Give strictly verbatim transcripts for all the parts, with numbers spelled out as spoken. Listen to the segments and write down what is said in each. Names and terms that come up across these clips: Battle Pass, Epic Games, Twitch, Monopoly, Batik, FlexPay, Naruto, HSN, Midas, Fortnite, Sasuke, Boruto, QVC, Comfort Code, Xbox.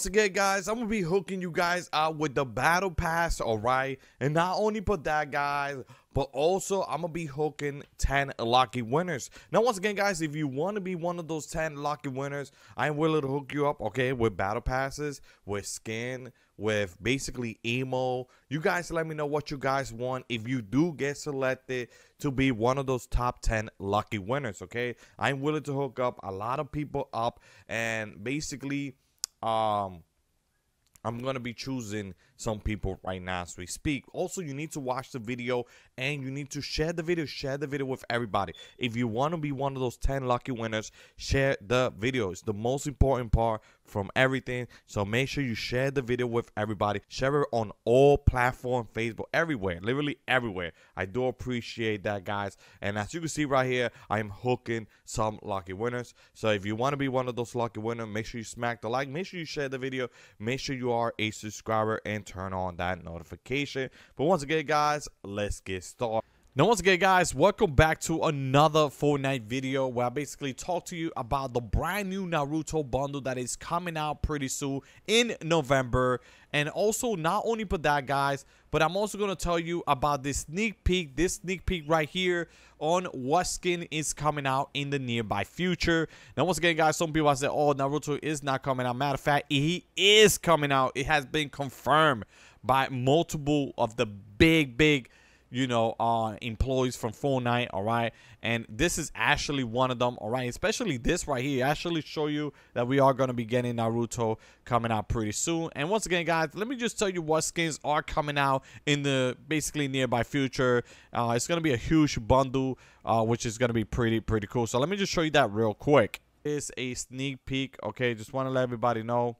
once again, guys, I'm going to be hooking you guys out with the battle pass, all right? And not only put that, guys, but also I'm going to be hooking ten lucky winners. Now, once again, guys, if you want to be one of those ten lucky winners, I'm willing to hook you up, okay, with battle passes, with skin, with basically emo. You guys let me know what you guys want if you do get selected to be one of those top ten lucky winners, okay? I'm willing to hook up a lot of people up, and basically um I'm gonna be choosing some people right now as we speak. Also, you need to watch the video and you need to share the video. Share the video with everybody. If you want to be one of those ten lucky winners, share the video. It's the most important part from everything. So make sure you share the video with everybody. Share it on all platforms, Facebook, everywhere, literally everywhere. I do appreciate that, guys. And as you can see right here, I'm hooking some lucky winners. So if you want to be one of those lucky winners, make sure you smack the like. Make sure you share the video. Make sure you are a subscriber and turn on that notification. But once again, guys, let's get started. Now, once again, guys, welcome back to another Fortnite video where I basically talk to you about the brand new Naruto bundle that is coming out pretty soon in November. And also, not only for that, guys, but I'm also going to tell you about this sneak peek, this sneak peek right here on what skin is coming out in the nearby future. Now, once again, guys, some people have said, oh, Naruto is not coming out. Matter of fact, he is coming out. It has been confirmed by multiple of the big, big you know, uh, employees from Fortnite, all right? And this is actually one of them, all right? Especially this right here. Actually show you that we are going to be getting Naruto coming out pretty soon. And once again, guys, let me just tell you what skins are coming out in the basically nearby future. Uh, it's going to be a huge bundle, uh, which is going to be pretty, pretty cool. So let me just show you that real quick. It's a sneak peek, okay? Just want to let everybody know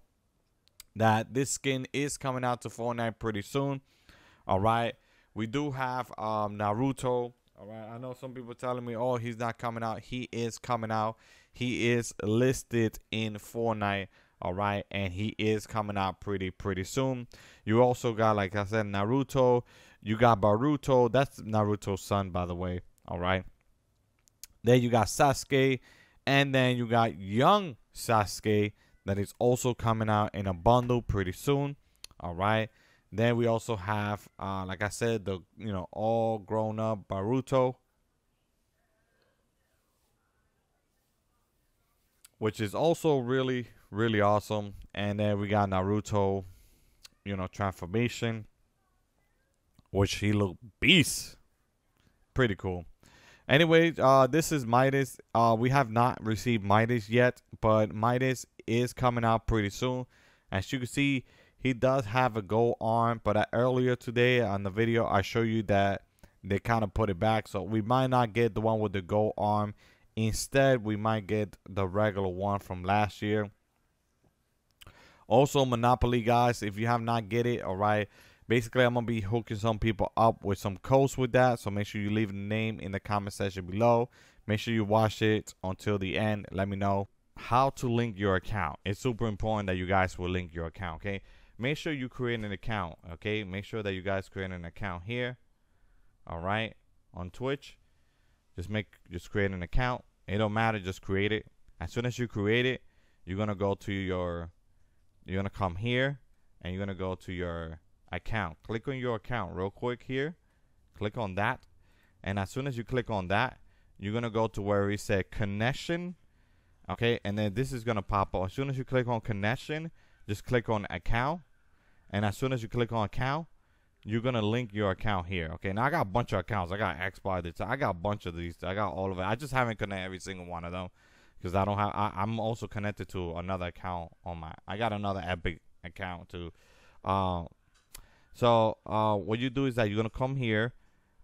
that this skin is coming out to Fortnite pretty soon, all right? We do have um, Naruto, all right? I know some people telling me, oh, he's not coming out. He is coming out. He is listed in Fortnite, all right? And he is coming out pretty, pretty soon. You also got, like I said, Naruto. You got Boruto. That's Naruto's son, by the way, all right? Then you got Sasuke. And then you got young Sasuke that is also coming out in a bundle pretty soon, all right? Then we also have, uh, like I said, the, you know, all grown up Boruto, which is also really, really awesome. And then we got Naruto, you know, transformation, which he looked beast. Pretty cool. Anyway, uh, this is Midas. Uh, we have not received Midas yet, but Midas is coming out pretty soon. As you can see, he does have a gold arm, but I, earlier today on the video, I show you that they kind of put it back. So we might not get the one with the gold arm. Instead, we might get the regular one from last year. Also, Monopoly, guys, if you have not get it, all right, basically, I'm going to be hooking some people up with some codes with that. So make sure you leave the name in the comment section below. Make sure you watch it until the end. Let me know how to link your account. It's super important that you guys will link your account, okay? Make sure you create an account, okay? Make sure that you guys create an account here, all right, on Twitch. Just make, just create an account. It don't matter, just create it. As soon as you create it, you're gonna go to your, you're gonna come here, and you're gonna go to your account. Click on your account real quick here. Click on that, and as soon as you click on that, you're gonna go to where it said connection, okay? And then this is gonna pop up. As soon as you click on connection, just click on account. And as soon as you click on account, you're going to link your account here. Okay, now I got a bunch of accounts. I got Xbox. I got a bunch of these. I got all of it. I just haven't connected every single one of them because I don't have, I, I'm also connected to another account on my, I got another Epic account too. Uh, so uh, what you do is that you're going to come here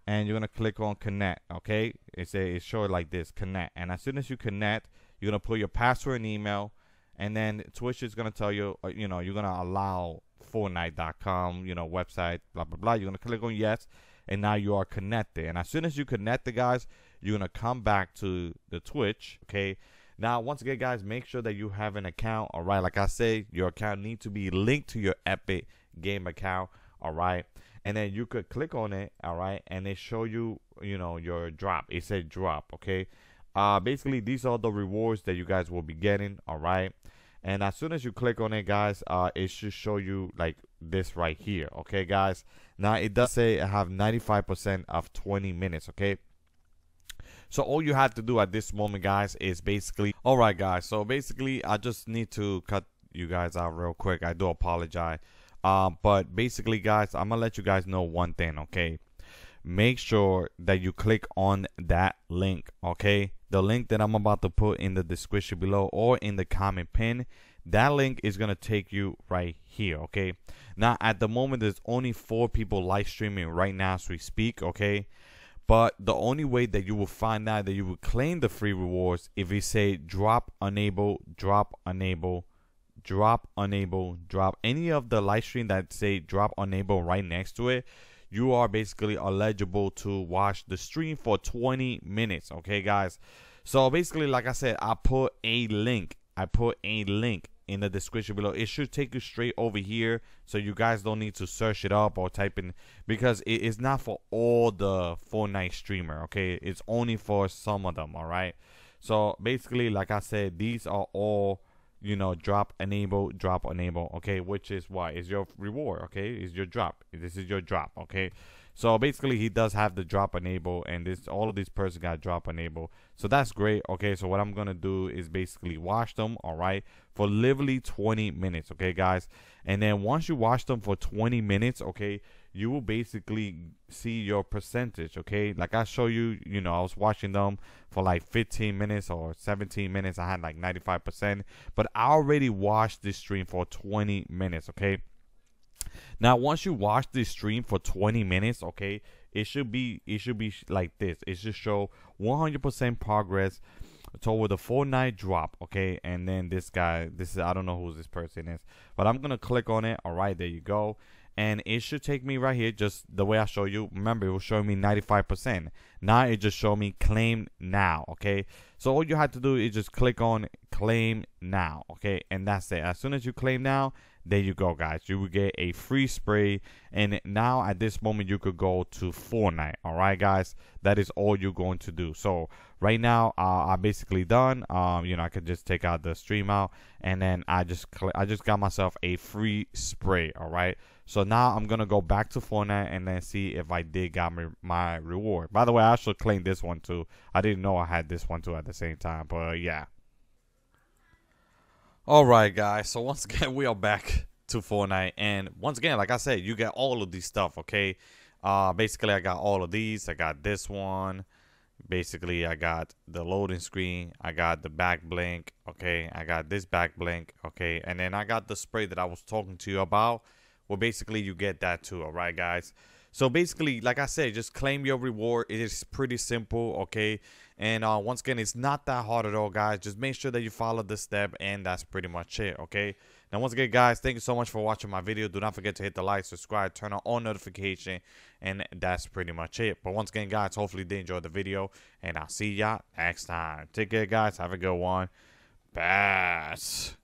and you're going to click on connect. Okay, it's a, it's short like this, connect. And as soon as you connect, you're going to put your password and email. And then Twitch is going to tell you, you know, you're going to allow Fortnite dot com, you know, website, blah, blah, blah. You're going to click on yes, and now you are connected. And as soon as you connect the guys, you're going to come back to the Twitch, okay? Now, once again, guys, make sure that you have an account, all right? Like I say, your account needs to be linked to your Epic Game account, all right? And then you could click on it, all right? And they show you, you know, your drop. It said drop, okay? Uh, basically, these are the rewards that you guys will be getting, all right? And as soon as you click on it, guys, uh, it should show you like this right here. Okay, guys. Now it does say I have ninety-five percent of twenty minutes. Okay. So all you have to do at this moment, guys, is basically, all right, guys. So basically, I just need to cut you guys out real quick. I do apologize. Uh, but basically, guys, I'm gonna let you guys know one thing. Okay. Make sure that you click on that link, okay? The link that I'm about to put in the description below or in the comment pin, that link is going to take you right here, okay? Now, at the moment, there's only four people live streaming right now as we speak, okay? But the only way that you will find out that you will claim the free rewards if you say drop, unable, drop, unable, drop, unable, drop. Any of the live stream that say drop, unable right next to it, you are basically eligible to watch the stream for twenty minutes, okay, guys? So basically, like I said, I put a link. I put a link in the description below. It should take you straight over here, so you guys don't need to search it up or type in, because it is not for all the Fortnite streamer, okay? It's only for some of them, all right? So basically, like I said, these are all, you know, drop, enable, drop, enable, okay, which is why is your reward, okay, is your drop. This is your drop, okay? So basically, he does have the drop, enable, and this, all of these person got drop, enable, so that's great, okay? So what I'm gonna do is basically watch them, all right, for literally twenty minutes, okay, guys? And then once you watch them for twenty minutes, okay, you will basically see your percentage, okay? Like I show you, you know, I was watching them for like fifteen minutes or seventeen minutes. I had like ninety-five percent, but I already watched this stream for twenty minutes, okay? Now, once you watch this stream for twenty minutes, okay, it should be, it should be like this. It should show one hundred percent progress toward the Fortnite drop, okay? And then this guy, this is, I don't know who this person is, but I'm gonna click on it, all right? There you go. And it should take me right here, just the way I show you. Remember, it will show me ninety-five percent. Now it just showed me claim now, okay? So all you have to do is just click on claim now, okay? And that's it. As soon as you claim now, there you go, guys. You will get a free spray. And now at this moment, you could go to Fortnite, all right, guys? That is all you're going to do. So right now, uh, I'm basically done. Um, you know, I could just take out the stream out. And then I just, I just got myself a free spray, all right? So now I'm going to go back to Fortnite and then see if I did got my, my reward. By the way, I should claim this one too. I didn't know I had this one too at the same time, but yeah. All right, guys. So once again, we are back to Fortnite. And once again, like I said, you get all of these stuff, okay? Uh, basically, I got all of these. I got this one. Basically, I got the loading screen. I got the back blink, okay? I got this back blink, okay? And then I got the spray that I was talking to you about. Well, basically, you get that too, all right, guys? So basically, like I said, just claim your reward. It is pretty simple, okay? And uh, once again, it's not that hard at all, guys. Just make sure that you follow the step, and that's pretty much it, okay? Now, once again, guys, thank you so much for watching my video. Do not forget to hit the like, subscribe, turn on all notifications, and that's pretty much it. But once again, guys, hopefully you did enjoy the video, and I'll see y'all next time. Take care, guys. Have a good one. Peace.